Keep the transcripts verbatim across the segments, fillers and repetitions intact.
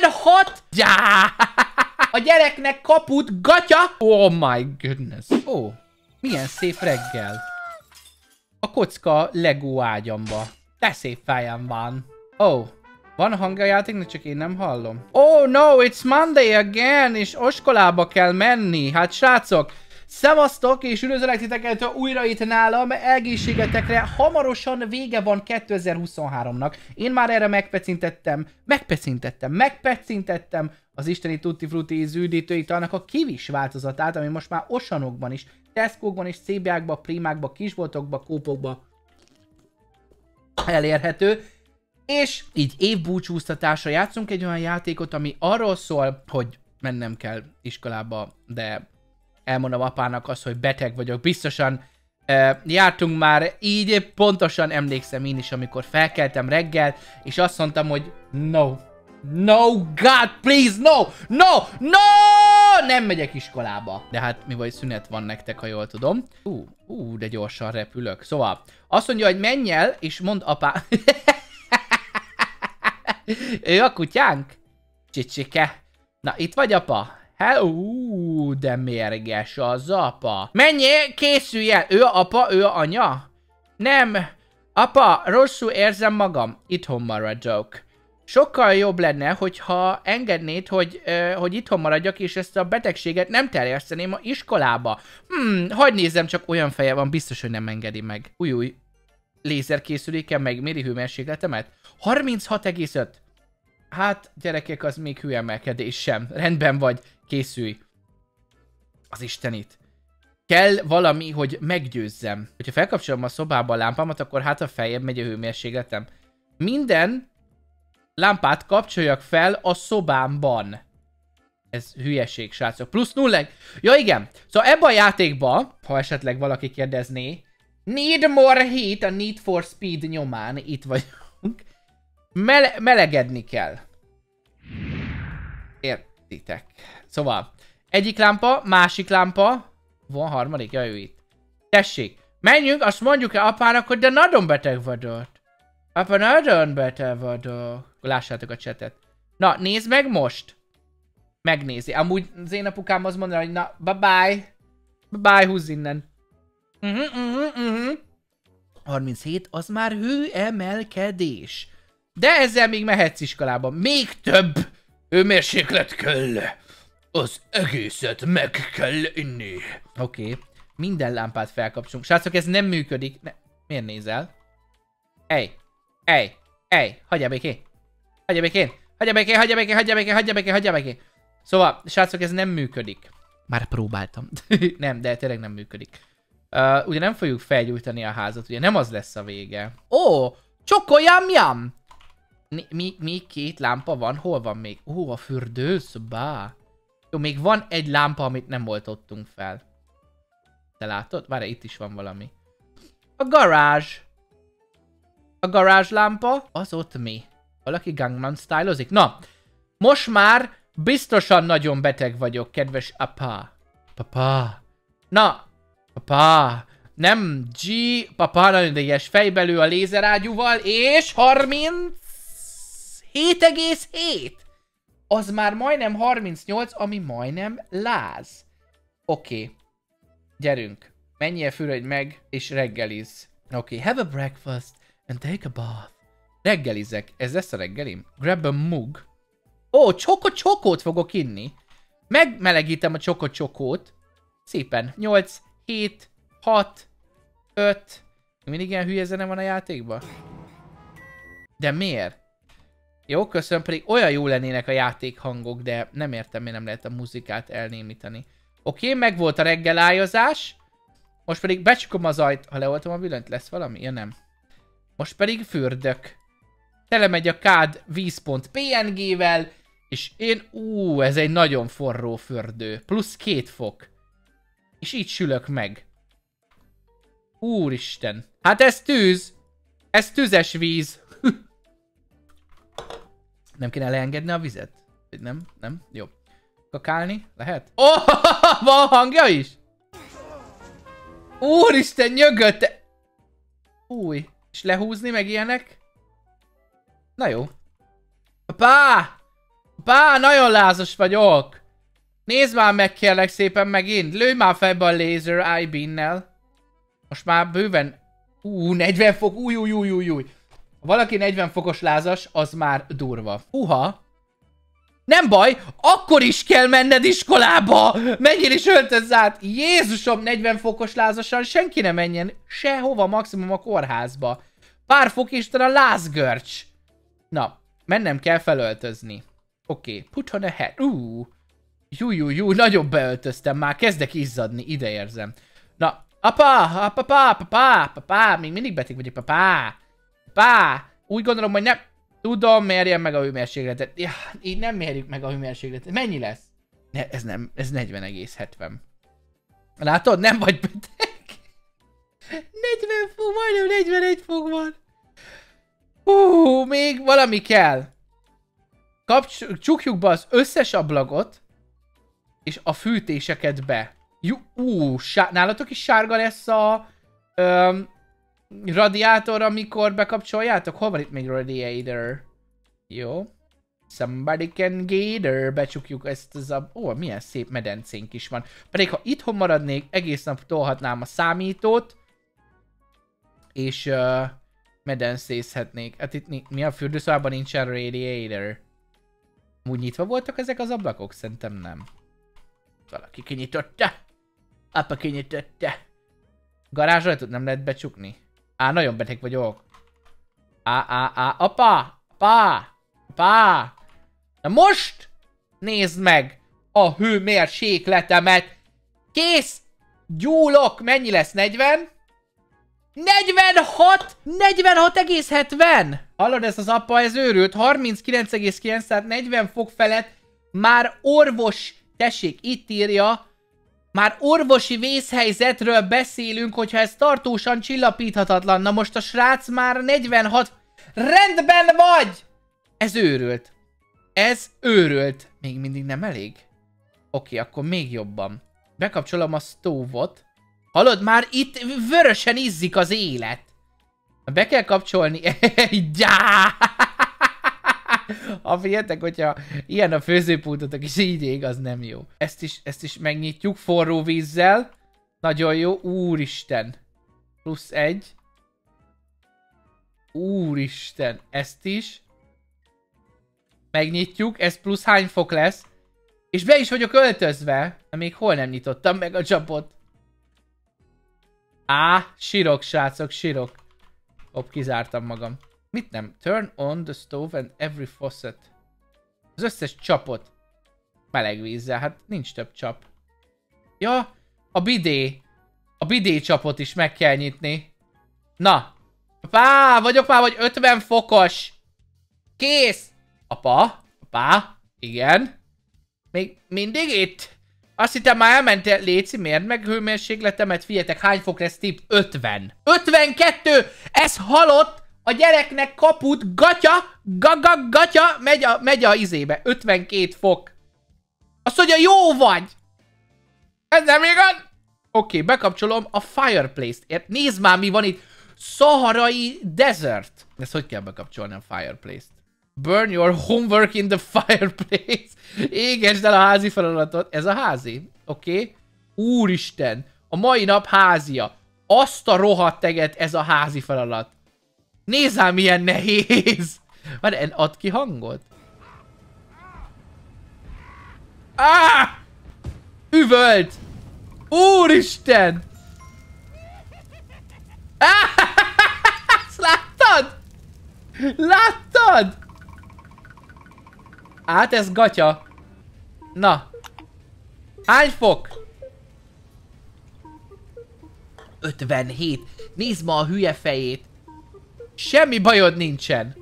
tizenhat gyá! A gyereknek kaput, gatya! Oh my goodness. Ó, oh, milyen szép reggel. A kocka Lego ágyamba. De szép fejem van. Ó, oh, van hangja a játéknak, csak én nem hallom. Oh no, it's Monday again, és oskolába kell menni. Hát srácok, szevasztok, és üdvözöllek titeket újra itt nálam, egészségetekre, hamarosan vége van kétezer-huszonháromnak. Én már erre megpecintettem, megpecintettem, megpecintettem az isteni tutti frutti zűdítőit, annak a kivis változatát, ami most már osanokban is, Tesco-ban is, cé bé á-kba, Primákba, kisboltokba, kópokba elérhető. És így évbúcsúztatásra játszunk egy olyan játékot, ami arról szól, hogy mennem kell iskolába, de... elmondom apának azt, hogy beteg vagyok. Biztosan uh, jártunk már így, pontosan emlékszem én is, amikor felkeltem reggel, és azt mondtam, hogy no, no, God, please, no, no, no, nem megyek iskolába. De hát mi vagy szünet van nektek, ha jól tudom. Ú, ú, de gyorsan repülök. Szóval azt mondja, hogy menj el, és mondd apá... Ő a kutyánk? Csicsike. Na, itt vagy apa? Hello, de mérges az apa. Menjél, készülj el. Ő a apa, ő a anya? Nem. Apa, rosszul érzem magam. Itthon maradok. Sokkal jobb lenne, hogyha engednéd, hogy, eh, hogy itthon maradjak, és ezt a betegséget nem terjeszteném a iskolába. Hmm, hadd nézzem, csak olyan feje van, biztos, hogy nem engedi meg. Új, új. Lézerkészüléke megméri hőmérsékletemet? harminchat egész öt. Hát, gyerekek, az még hőemelkedés sem. Rendben vagy, készülj. Az istenit. Kell valami, hogy meggyőzzem. Hogyha felkapcsolom a szobába a lámpámat, akkor hát a feljebb megy a hőmérsékletem. Minden lámpát kapcsoljak fel a szobámban. Ez hülyeség, srácok. Plusz nulla. Ja, igen. Szóval ebben a játékban, ha esetleg valaki kérdezné, Need More Heat, a Need for Speed nyomán itt vagyunk. Mele melegedni kell. Értitek. Szóval, egyik lámpa, másik lámpa. Van harmadik, jaj, ő itt. Tessék, menjünk, azt mondjuk-e apának, hogy de nagyon beteg vagyok. Apa, nagyon beteg vagyok. Lássátok a csetet. Na, nézd meg most. Megnézi. Amúgy az én apukám azt mondaná, hogy na, bye-bye. Bye-bye, húzz innen. Uh-huh, uh-huh, uh-huh. harminchét, az már hőemelkedés. De ezzel még mehetsz iskolába. Még több hőmérséklet kell. Az egészet meg kell inni. Oké. Okay. Minden lámpát felkapcsolunk. Srácok, ez nem működik. Ne. Miért nézel? Ej. Ej. Ej. Hagyja békén. Hagyja békén. Hagyja békén. Hagyja békén. Hagyja békén. Hagyja békén. Hagyja békén. Szóval, srácok, ez nem működik. Már próbáltam. Nem, de tényleg nem működik. Uh, ugye nem fogjuk felgyújtani a házat. Ugye nem az lesz a vége. Ó! Oh, csokoljam-jam! Mi, mi, mi két lámpa van? Hol van még? Ó, a fürdőszobá. Jó, még van egy lámpa, amit nem oltottunk fel. Te látod? Várj, itt is van valami. A garázs. A garázs lámpa. Az ott mi? Valaki Gangnam Style-ozik? Na, most már biztosan nagyon beteg vagyok, kedves apa. Papa. Na, papa. Nem, G. Papa, nagyon ideges. Fejbelő a lézerágyúval, és harminc. hét egész hét! Az már majdnem harmincnyolc, ami majdnem láz. Oké. Okay. Gyerünk. Menjél, fürödj meg, és reggeliz. Oké. Okay. Have a breakfast and take a bath. Reggelizek. Ez lesz a reggelim? Grab a mug. Ó, oh, csoko-csokót fogok inni. Megmelegítem a csoko-csokót. Szépen. nyolc, hét, hat, öt. Mindig ilyen hülye zene van a játékban? De miért? Jó, köszönöm, pedig olyan jó lennének a játékhangok, de nem értem, miért nem lehet a muzikát elnémítani. Oké, okay, meg volt a reggelájozás. Most pedig becsukom az ajt. Ha leoltom a villanyt, lesz valami? Ja, nem. Most pedig fürdök. Telemegy a kád víz pont pé en gé-vel, és én... Ú, ez egy nagyon forró fürdő. Plusz két fok. És így sülök meg. Úristen. Hát ez tűz. Ez tüzes víz. Nem kéne leengedni a vizet? Nem? Nem? Jó. Kakálni? Lehet? Ó, oh, van hangja is? Úristen, nyögötte! Új. És lehúzni meg ilyenek? Na jó. Papá! Bá, nagyon lázas vagyok. Nézd már meg, kérlek szépen, megint. Lőj már fejbe a laser eye beam-nel. Most már bőven... Ú, negyven fok, új, új, új, új, új. Ha valaki negyven fokos lázas, az már durva. Uha. Nem baj, akkor is kell menned iskolába. Menjél is öltözz át. Jézusom, negyven fokos lázasan senki ne menjen sehova, maximum a kórházba. Pár fok és talán a lázgörcs. Na, mennem kell felöltözni. Oké, okay. Put on a hat. Ú, jú, jú, jú, nagyobb beöltöztem már, kezdek izzadni, ide érzem. Na, apa, apa, apa, apa, apa, még mindig beteg vagyok, apa, apa. Úgy gondolom, hogy nem tudom, mérjem meg a hőmérsékletet. Ja, így nem mérjük meg a hőmérsékletet. Mennyi lesz? Ne, ez nem, ez negyven egész hetven. Látod, nem vagy beteg. negyven fok, majdnem negyvenegy fok van. Hú, még valami kell. Kapcs- csukjuk be az összes ablakot, és a fűtéseket be. Jú, ú, nálatok is sárga lesz a öm, radiátor, amikor bekapcsoljátok? Hol van itt még radiator? Jó. Somebody can gather. Becsukjuk ezt az a... Ó, milyen szép medencénk is van. Pedig ha itthon maradnék, egész nap tolhatnám a számítót, és ö, medencészhetnék. Hát itt mi a fürdőszobában nincsen radiator. Úgy nyitva voltak ezek az ablakok? Szerintem nem. Valaki kinyitotta. Apa kinyitotta. Garázs ajtót nem lehet becsukni. Á, nagyon beteg vagyok. Á, á, á, apa, apa, apa. Na most nézd meg a hőmérsékletemet. Kész, gyúlok. Mennyi lesz? negyven? negyvenhat! negyvenhat egész hetven! Hallod, ez az apa, ez őrült. harminckilenc egész kilenc, tehát negyven fok felett már orvos, tessék, itt írja, már orvosi vészhelyzetről beszélünk, hogyha ez tartósan csillapíthatatlan. Na most a srác már negyvenhat... Rendben vagy! Ez őrült. Ez őrült. Még mindig nem elég? Oké, akkor még jobban. Bekapcsolom a stove-ot. Hallod, már itt vörösen izzik az élet. Be kell kapcsolni. Ha figyeltek, hogyha ilyen a főzőpultotok is így ég, az nem jó. Ezt is, ezt is megnyitjuk forró vízzel. Nagyon jó. Úristen. Plusz egy. Úristen. Ezt is. Megnyitjuk. Ez plusz hány fok lesz? És be is vagyok öltözve. Még hol nem nyitottam meg a csapot. Á, sírok, srácok, sírok. Hopp, kizártam magam. Mit nem? Turn on the stove and every faucet. Az összes csapot. Meleg vízzel, hát nincs több csap. Ja, a bidé. A bidé csapot is meg kell nyitni. Na. Apá, vagyok már, vagy ötven fokos. Kész. Apa, apá, igen. Még mindig itt. Azt hittem már elmentél, Léci, miért meg hőmérsékletemet? Figyeljetek, hány fok lesz tipp? ötven. ötvenkettő! Ez halott! A gyereknek kaput, gatya, gaga, gatya, megy a, megy a izébe. ötvenkét fok. Azt mondja, jó vagy! Ez nem igaz? Oké, bekapcsolom a fireplace-t. Nézd már, mi van itt. Szaharai desert. Ezt hogy kell bekapcsolni a fireplace-t? Burn your homework in the fireplace. Égesd el a házi feladatot. Ez a házi. Oké. Okay. Úristen. A mai nap házia. Azt a rohadt teget ez a házi feladat. Nézzál, milyen nehéz. Várj, add ki hangot. Ah! Üvölt. Úristen. Ah! Láttad? Láttad? Hát ez gatya. Na. Hány fok? ötvenhét. Nézd ma a hülye fejét. Semmi bajod nincsen.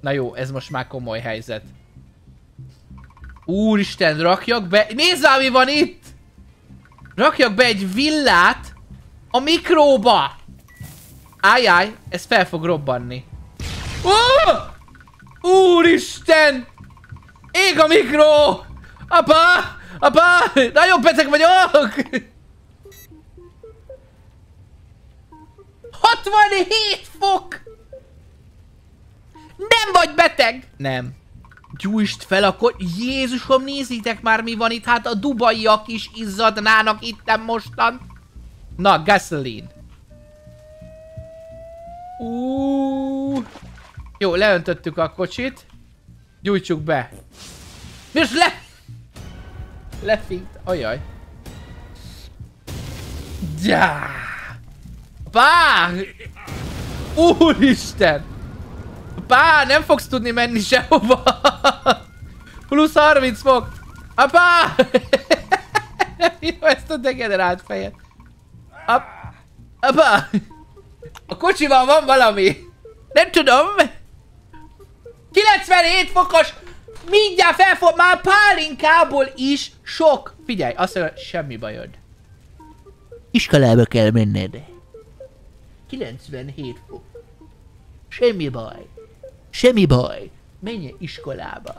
Na jó, ez most már komoly helyzet. Úristen, rakjak be... Nézd már, mi van itt! Rakjak be egy villát a mikróba. Ájjáj, ez fel fog robbanni. Oh! Úristen! Ég a mikró! Apa! Apa! Nagyon beteg vagyok! hatvanhét fok! Nem vagy beteg! Nem. Gyújtsd fel akkor... Jézusom, nézzétek már mi van itt, hát a dubaiak is izzadnának itten mostan. Na, gasoline. Uuuuh. Jó, leöntöttük a kocsit. Gyújtsuk be. És le... Lefint, ajaj. Gyá! Bá! Úristen! Apá, nem fogsz tudni menni sehova! plusz harminc fok! Apá! Ezt a degenerált fejet! Ap apá! A kocsiban van valami! Nem tudom! kilencvenhét fokos! Mindjárt felfog, már pálinkából is sok! Figyelj, azt mondja, semmi bajod. Iskolába kell menned. kilencvenhét fok. Semmi baj. Semmi baj. Menj iskolába.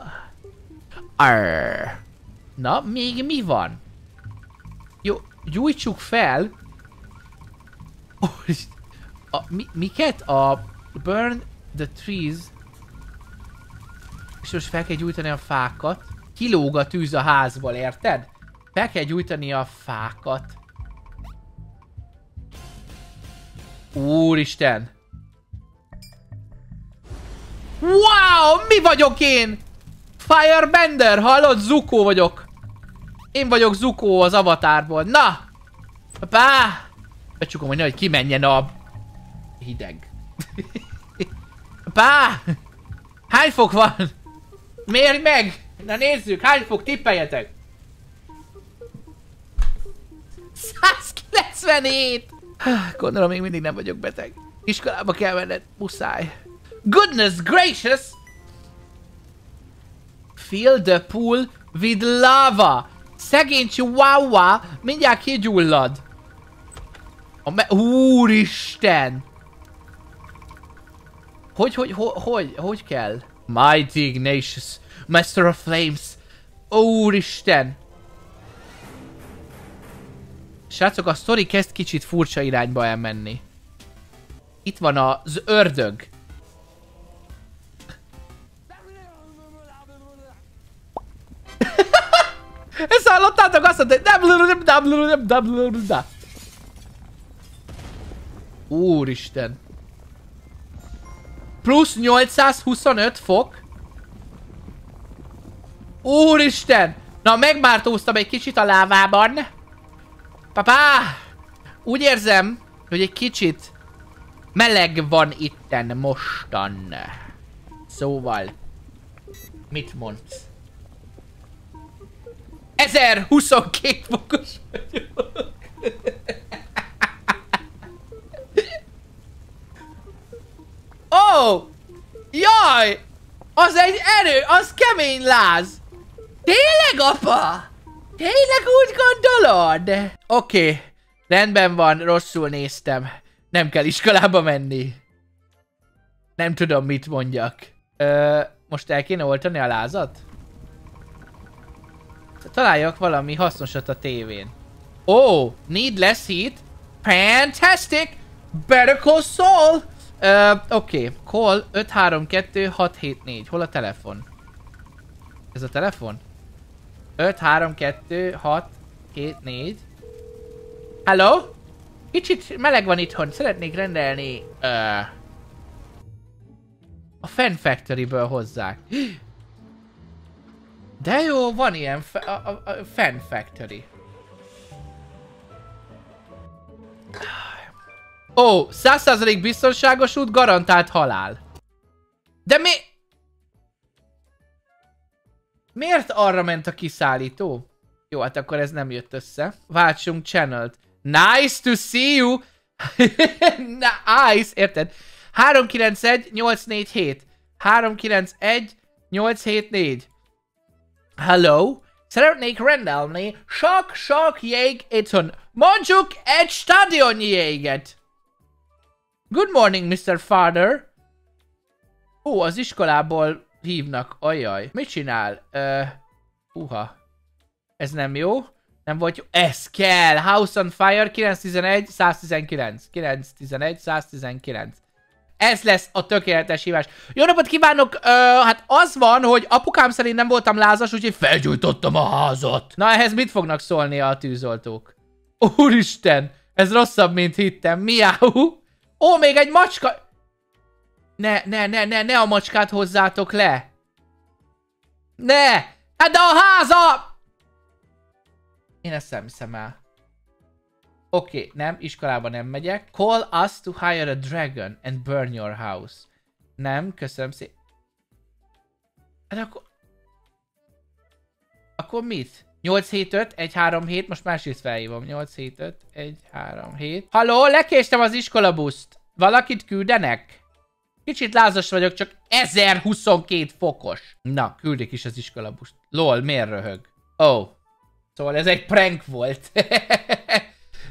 Arr. Na, még mi van? Jó, gyújtsuk fel. A, mi, miket? A burn the trees. És most fel kell gyújtani a fákat. Kilóg a tűz a házból, érted? Fel kell gyújtani a fákat. Úristen! Wow! Mi vagyok én? Firebender! Hallod? Zuko vagyok. Én vagyok Zuko az Avatarból. Na! Pá! Becsukom, hogy nehogy kimenjen a... hideg. Pá! Hány fok van? Mérj meg! Na nézzük! Hány fok? Tippeljetek! száz kilencvenhét! Gondolom, még mindig nem vagyok beteg. Iskolába kell menned, muszáj. Goodness gracious! Fill the pool with lava! Szegény chihuahua, mindjárt kigyullad. A Úristen! Hogy, hogy, hogy, hogy, hogy kell? Mighty Ignatius, Master of Flames. Úristen! Srácok, a sztori kezd kicsit furcsa irányba elmenni. Itt van az ördög. Ezt hallottátok? Azt mondta, hogy... Úristen. Plusz nyolcszázhuszonöt fok. Úristen. Na, megmártóztam egy kicsit a lávában. Papá! Úgy érzem, hogy egy kicsit meleg van itten mostan. Szóval, mit mondsz? ezerhuszonkettő fokos vagyok. Ó! Oh, jaj! Az egy erő, az kemény láz! Tényleg, apa? Tényleg úgy gondolod? Oké, okay. Rendben van, rosszul néztem. Nem kell iskolába menni. Nem tudom, mit mondjak. Ö, most el kéne oltani a lázat? Találjak valami hasznosat a tévén. Ó, oh, Need Less Heat. Fantastic! Better Call Saul! Oké, okay. Call öt három kettő hat hét négy. Hol a telefon? Ez a telefon? öt három kettő hat hét négy. Hello? Kicsit meleg van itthon, szeretnék rendelni uh, a Fan Factory-ből hozzák. De jó, van ilyen fa a, a, a Fan Factory. Ó, oh, száz százalék biztonságos út, garantált halál. De mi... Miért arra ment a kiszállító? Jó, hát akkor ez nem jött össze. Váltsunk channelt. Nice to see you! Nice, érted? három kilenc egy nyolc négy hét. három kilenc egy nyolc hét négy. Hello? Szeretnék rendelni sok-sok jég itthon. Mondjuk egy stadion jéget. Good morning, mister Father. Ó, az iskolából... hívnak, ajaj. Mit csinál? Uha. Uh, Ez nem jó. Nem volt jó. Ez kell! House on Fire kilenc tizenegy, száz tizenkilenc. kilenc tizenegy, száz tizenkilenc. Ez lesz a tökéletes hívás. Jó napot kívánok! Ö, hát az van, hogy apukám szerint nem voltam lázas, úgyhogy felgyújtottam a házat. Na, ehhez mit fognak szólni a tűzoltók? Úristen! Ez rosszabb, mint hittem. Miau! Ó, még egy macska! Ne, ne, ne, ne, ne a macskát hozzátok le! Ne! Hát de a háza! Én ezt nem hiszem el. Oké, okay, nem, iskolába nem megyek. Call us to hire a dragon and burn your house. Nem, köszönöm szépen. Hát akkor... Akkor mit? nyolc hét öt, egy három hét, most másrészt felhívom. nyolc hét öt, egy három hét. Halló, lekéstem az iskolabuszt. Valakit küldenek? Kicsit lázas vagyok, csak ezerhuszonkettő fokos. Na, küldik is az iskolabuszt. Lol, miért röhög? Ó. Oh. Szóval ez egy prank volt.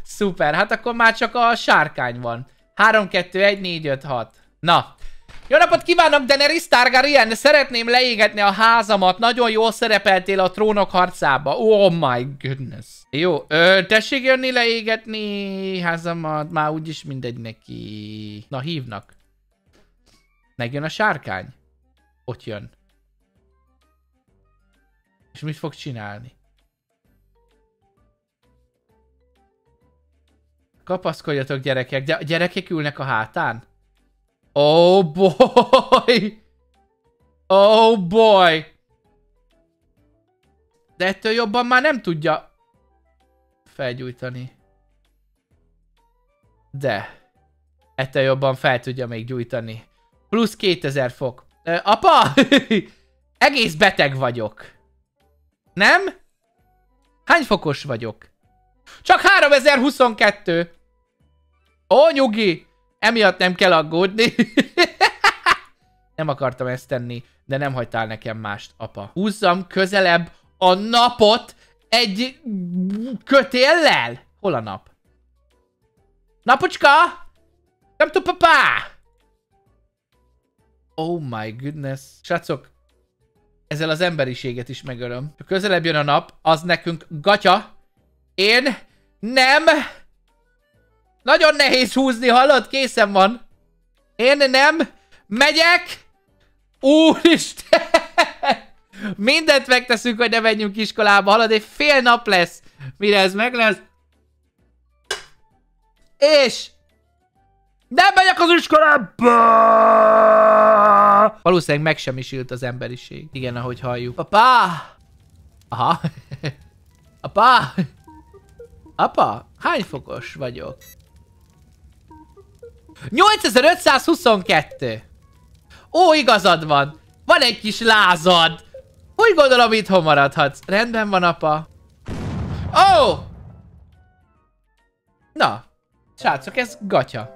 Szuper, hát akkor már csak a sárkány van. három, kettő, egy, négy, öt, hat. Na. Jó napot kívánok, Daenerys Targaryen! Szeretném leégetni a házamat. Nagyon jól szerepeltél a trónok harcába. Oh my goodness. Jó, ö, tessék jönni leégetni házamat. Már úgyis mindegy neki. Na, hívnak. Megjön a sárkány. Ott jön. És mit fog csinálni? Kapaszkodjatok, gyerekek. De gyerekek ülnek a hátán? Oh boy! Oh boy! De ettől jobban már nem tudja felgyújtani. De. Ettől jobban fel tudja még gyújtani. Plusz kétezer fok. Ö, apa! Egész beteg vagyok. Nem? Hány fokos vagyok? Csak háromezer-huszonkettő. Ó, nyugi! Emiatt nem kell aggódni. Nem akartam ezt tenni, de nem hagytál nekem mást, apa. Húzzam közelebb a napot egy kötéllel. Hol a nap? Napucska! Nem tud, papá! Oh my goodness. Srácok, ezzel az emberiséget is megölöm. Ha közelebb jön a nap, az nekünk gatya. Én nem... Nagyon nehéz húzni, hallod? Készen van. Én nem megyek. Úristen! Mindent megteszünk, hogy ne menjünk iskolába, hallod? Egy fél nap lesz, mire ez meg lesz. És... nem megyek az iskolába! Valószínűleg megsemmisült az emberiség. Igen, ahogy halljuk. Apa! Aha. Apa! Apa, hány fokos vagyok? nyolcezer-ötszázhuszonkettő. Ó, igazad van. Van egy kis lázad. Úgy gondolom, itthon maradhatsz. Rendben van, apa. Ó! Oh! Na, srácok, ez gatya.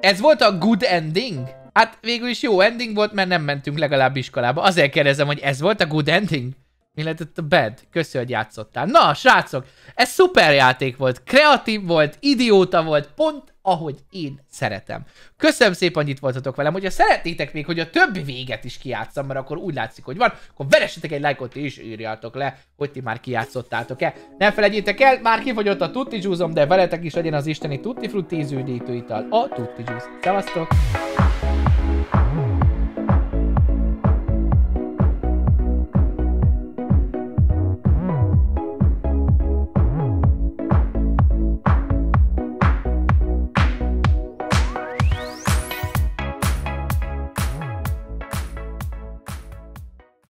Ez volt a good ending? Hát végül is jó ending volt, mert nem mentünk legalább iskolába. Azért kérdezem, hogy ez volt a good ending? Mi lehetett a bed? Köszi, hogy játszottál. Na, srácok, ez szuper játék volt, kreatív volt, idióta volt, pont ahogy én szeretem. Köszönöm szépen, hogy itt voltatok velem, hogyha szeretnétek még, hogy a többi véget is kijátszam, mert akkor úgy látszik, hogy van, akkor veressetek egy lájkot és írjátok le, hogy ti már kijátszottátok-e. Ne felejtjétek el, már kifogyott a Tutti Juice-om, de veletek is legyen az isteni Tutti Frutti ízű üdítő ital, a Tutti Juice. Szevasztok!